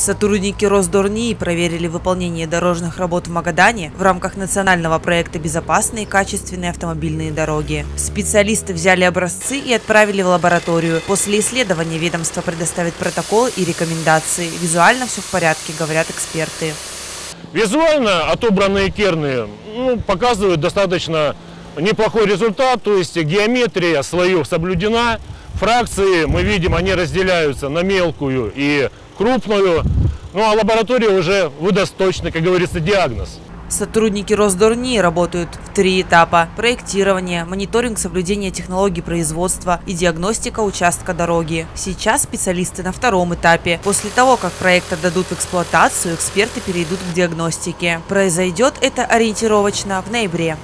Сотрудники Росдорнии проверили выполнение дорожных работ в Магадане в рамках национального проекта «Безопасные и качественные автомобильные дороги». Специалисты взяли образцы и отправили в лабораторию. После исследования ведомство предоставит протоколы и рекомендации. Визуально все в порядке, говорят эксперты. Визуально отобранные керны показывают достаточно неплохой результат, то есть геометрия слоев соблюдена. Фракции, мы видим, они разделяются на мелкую и крупную, а лаборатория уже выдаст точный, как говорится, диагноз. Сотрудники Росдорнии работают в 3 этапа – проектирование, мониторинг соблюдения технологий производства и диагностика участка дороги. Сейчас специалисты на 2-м этапе. После того, как проект отдадут в эксплуатацию, эксперты перейдут к диагностике. Произойдет это ориентировочно в ноябре.